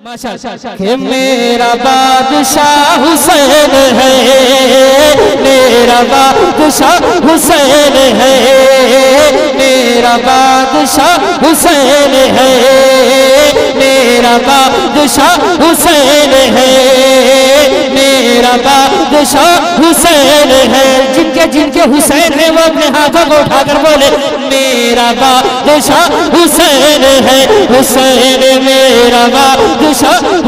मेरा बादशाह हुसैन है, मेरा बादशाह हुसैन है, मेरा बादशाह हुसैन है, मेरा बादशाह हुसैन है, मेरा बादशाह हुसैन है। जिनके जिनके हुसैन है वो अपने हाथों को उठाकर बोले मेरा बादशाह हुसैन है, हुसैन मेरा बादशाह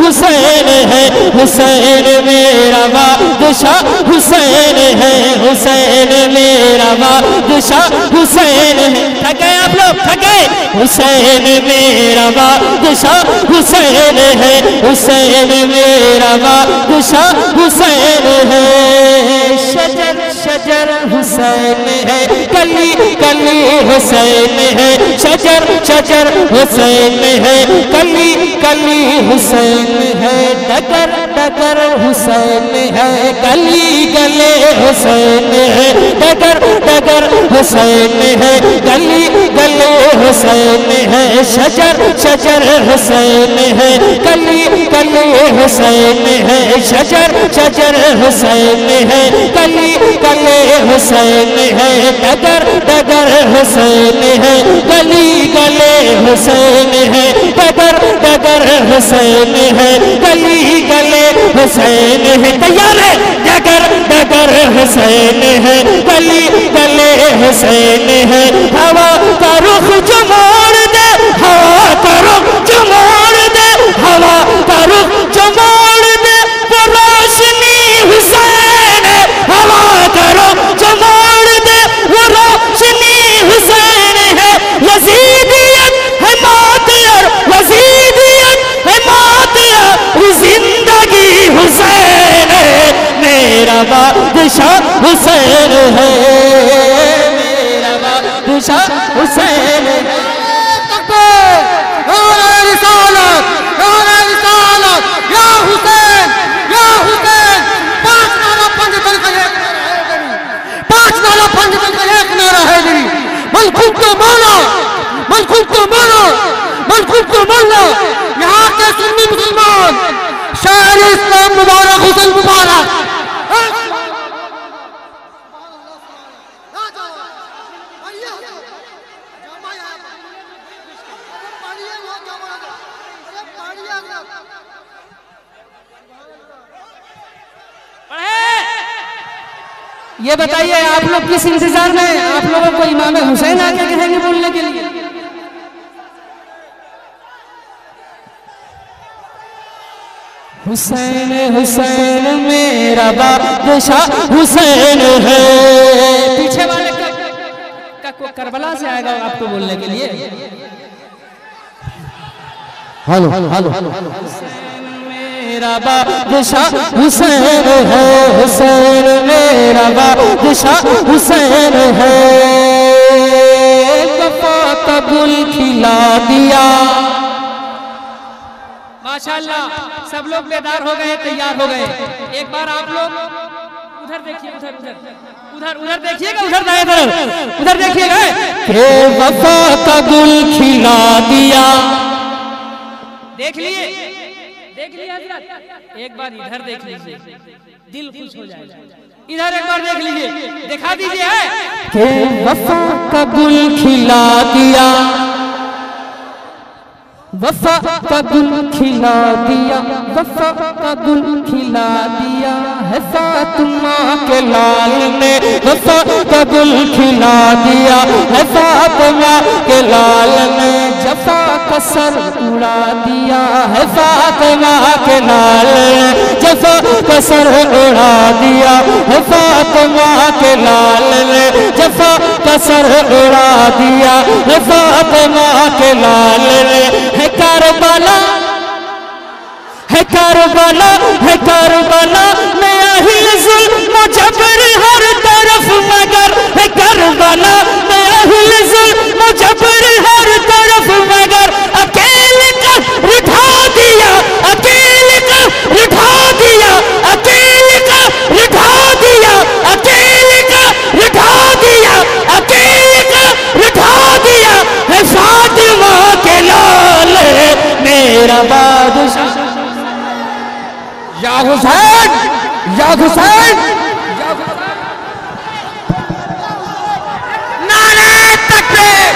हुसैन है, हुसैन मेरा बादशाह हुसैन है, हुसैन मेरा बादशाह हुसैन है। थके आप लोग थके? हुसैन मेरा बादशाह हुसैन है, हुसैन मेरा बादशाह हुसैन है। शजर शजर हुसैन है, कली कली हुसैन है, शजर शजर हुसैन है, कली कली हुसैन है, डगर डगर हुसैन है, गली गले हुसैन है, डगर डगर हुसैन है, गली गले हुसैन है, शजर शजर हुसैन है, कली गले हुसैन है, शजर शजर हुसैन है, गली गले हुसैन है, डगर डगर हुसैन है, गली गले हुसैन है, डगर डगर हुसैन है, गली गले हुसैन है। तैयार है? डगर डगर हुसैन है, गली गले हुसैन है, हवा का रुख चमोड़ दे, हवा का रुख चमोड़ दे, हवा का रुख चमोड़ दे, वो रोशनी हुसैन है, हवा का रुख चमोड़ दे, वो रोशनी हुसैन है। यजीदियत है मौत और यजीदियत है मौत और जिंदगी हुसैन है, मेरा बादशाह हुसैन है, मेरा बादशाह हुसैन है। यहाँ के सुन्नी मुसलमान शायर इस्लाम मुबारक हुसैन मुबारक ये बताइए आप लोग किस इंतजार में? आप लोगों को इमाम हुसैन आगे कहेंगे बोलने के लिए। हुसैन हुसैन मेरा बादशाह हुसैन है। पीछे वाले का करबला से आएगा आपको बोलने के लिए। Hello hello hello. मेरा बादशाह हुसैन है, हुसैन मेरा बादशाह हुसैन है, वफा का गुल खिला दिया। माशाल्लाह सब लोग बेदार हो गए, तैयार हो गए। एक बार आप लोग उधर देखिए, उधर उधर उधर उधर देखिएगा, उधर दाएं तरफ उधर देखिएगा। हे वफा का गुल खिला दिया। देख लिए, देख लिए हजरत। एक बार इधर देख लीजिए, दिल खुश हो जाएगा। इधर एक बार देख लीजिए, दिखा दीजिए। हे वफा का गुल खिला दिया, वफ़ा का गुल खिला दिया, वफ़ा का गुल खिला दिया है फातिमा के लाल ने, वफ़ा का गुल खिला दिया है फातिमा के लाल ने, जफ़ा का सर उड़ा दिया है फातिमा के लाल ने, जफ़ा का सर उड़ा दिया है फातिमा के लाल ने, जफ़ा का सर उड़ा दिया है फातिमा के लाल ने। करबला है, करबला है, करबला में आही जुल्म जबर हर तरफ मगर, है करबला में आही जुल्म जबर हर तरफ मगर, अकेले का उठा दिया, अकेले का उठा दिया, अकेले का उठा दिया, अकेले का उठा दिया, अकेले का उठा दिया है फातिमा के लाल, मेरा बादशाह या हुसैन या हुसैन नारे तकबीर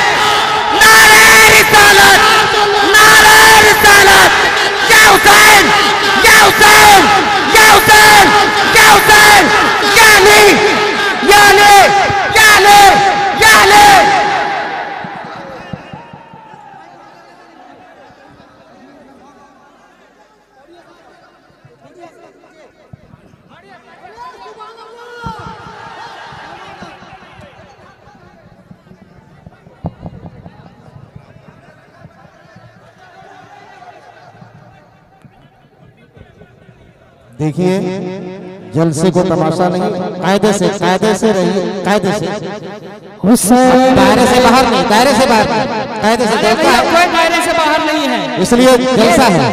नारे रिसालत या हुसैन या हुसैन या हुसैन या हुसैन या अली या अली या अली या अली। देखिए जलसे को तमाशा नहीं, कायदे से रहिए, कायदे से, हुसैन दायरे से बाहर नहीं, दायरे से बाहर, कायदे से, कोई दायरे से बाहर नहीं है, इसलिए जलसा है।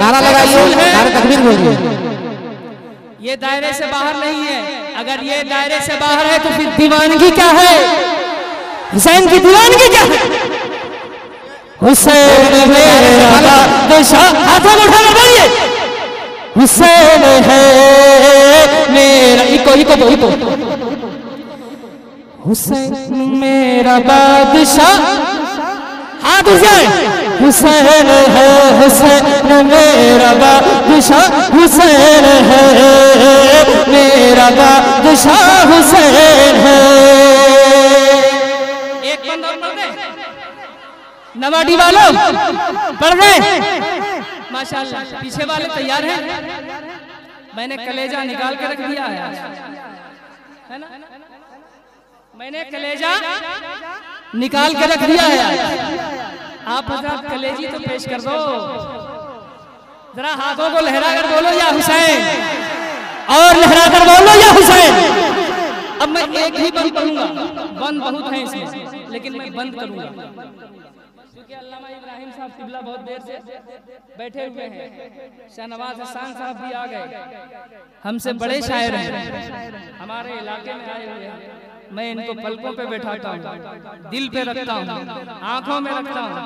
नारा लगाइए, नारे तकबीर बोलिए। ये दायरे से बाहर नहीं है, अगर ये दायरे से बाहर है तो फिर दीवानगी क्या है, हुसैन की दीवानगी क्या है। हुसैन हाथों उठाना बोलिए, हुसैन है मेरा, इको इको बोल इको, हुसैन मेरा बादशाह, हाथ हुसैन, हुसैन है हुसैन मेरा बादशाह, हुसैन है मेरा बादशाह, हुसैन है। एक बंदा पढ़ दे नवाडी वालों, पढ़ दे माशाल्लाह, पीछे वाले तैयार हैं। मैंने कलेजा निकाल के रख दिया है ना, मैंने कलेजा निकाल के रख दिया है। आप हजरत कलेजी तो पेश कर दो, जरा हाथों को लहरा कर बोलो या हुसैन, और लहरा कर बोलो या हुसैन। अब मैं एक ही बंद करूंगा, बंद बहुत है इसमें, लेकिन मैं बंद करूंगा क्योंकि अल्लामा इब्राहिम साहब किबला बहुत देर से बैठे हुए हैं, शहनवाज़ हसन साहब भी आ गए, हमसे बड़े शायर हैं, हमारे इलाके में आए हुए हैं। मैं इनको पलकों पे बैठाता हूँ, दिल पे रखता हूँ, आंखों में रखता हूँ,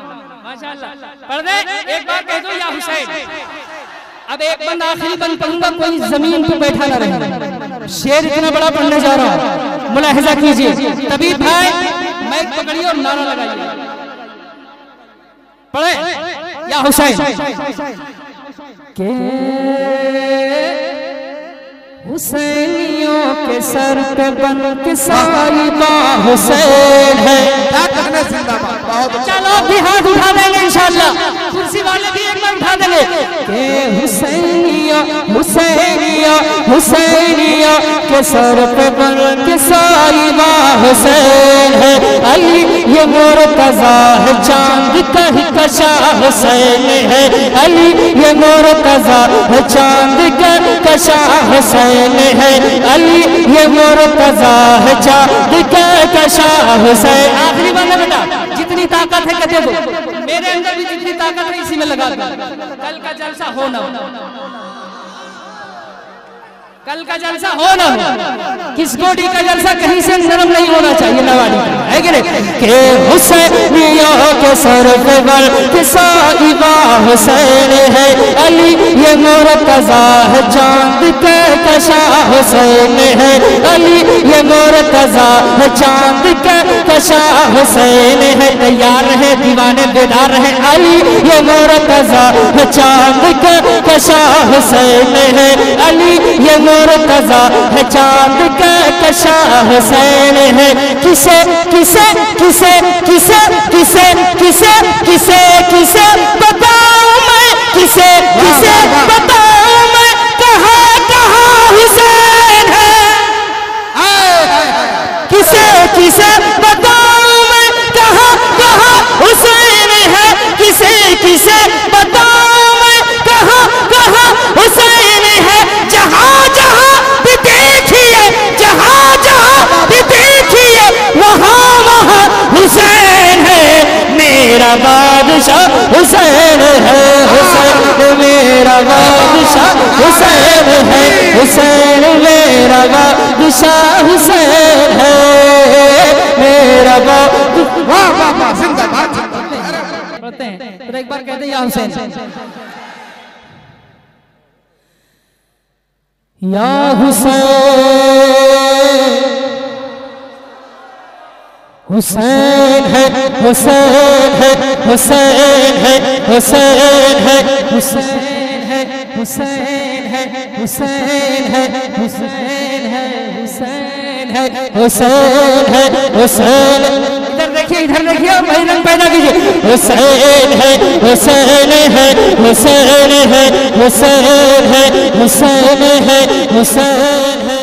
माशाल्लाह। पर्दे एक बार कह दो या हुसैन। अब एक बंद आखिरी बंद पढ़ूंगा, कोई जमीन पे बैठा ना रहे, शेर इतना बड़ा पढ़ने जा रहा हूँ, मुलाहिजा कीजिए। तभी भाई माइक पकड़िए और नारा लगाइए, पढ़े या हुसैन। के हुसैनियों के सर पे बन के सारी बात हुसैन है। चलो भी हाथ उठा देंगे इंशाल्लाह, कुर्सी वाले भी एक बार उठा देंगे। के हुसैनियों हुसैनियों हुसैनियों के सर पे बन के सारी बात हुसैन है। अली ये मुर्तज़ा है चांद का कशा हुसैन है। अली ये मुर्तज़ा है चांद का कशा हुसैन है। अली ये मुर्तज़ा है चांद का कशा हुसैन। आखिरी वाला बेटा जितनी ताकत है कहते हो, मेरे अंदर भी जितनी ताकत है इसी में लगा दो। कल का जलसा हो ना हो, कल का जलसा हो ना हो, किसकोटी का जलसा कहीं से नरम नहीं होना चाहिए नवाड़ी है कि नहीं। के हुसैनियों के सर पे बल किसाई बाह हुसैन है। अली ये मुर्तज़ा है चांद के कशा हुसैन है। अली ये मुर्तज़ा है चांद के कशा हुसैन है। तैयार रहे दीवाने बेदार रहे, अली ये मुर्तज़ा है चांद के कशा हुसैन है। अली ये मुर्तज़ा है चांद का कशा हुसैन है। किसे किसे किसे किसे किसे किसे किसे किसे बताऊं मैं, किसे किसे बताऊं मैं, कहाँ कहाँ हुसैन है। किसे किसे बताऊं मैं, कहाँ कहाँ हुसैन है। किसे किसे बताऊं मैं, कहाँ कहाँ हुसैन है। जहाँ जहाँ भी देखिए, जहाँ जहाँ भी देखिए, वहाँ वहाँ हुसैन है मेरा बादशाह, हुसैन है हुसैन मेरा बादशाह, हुसैन है हुसैन मेरा बादशाह, हुसैन है मेरा बादशाह। वाह वाह वाह, जिंदाबाद। पढ़ते हैं तो एक बार कहते हैं या हुसैन। या हुसैन हुसैन है हुसैन है हुसैन है हुसैन है हुसैन है हुसैन है हुसैन है हुसैन है हुसैन है हुसैन है हुसैन। इधर देखिए बहिरंग पैदा कीजिए। हुसैन है हुसैन है हुसैन है हुसैन है हुसैन है हुसैन है।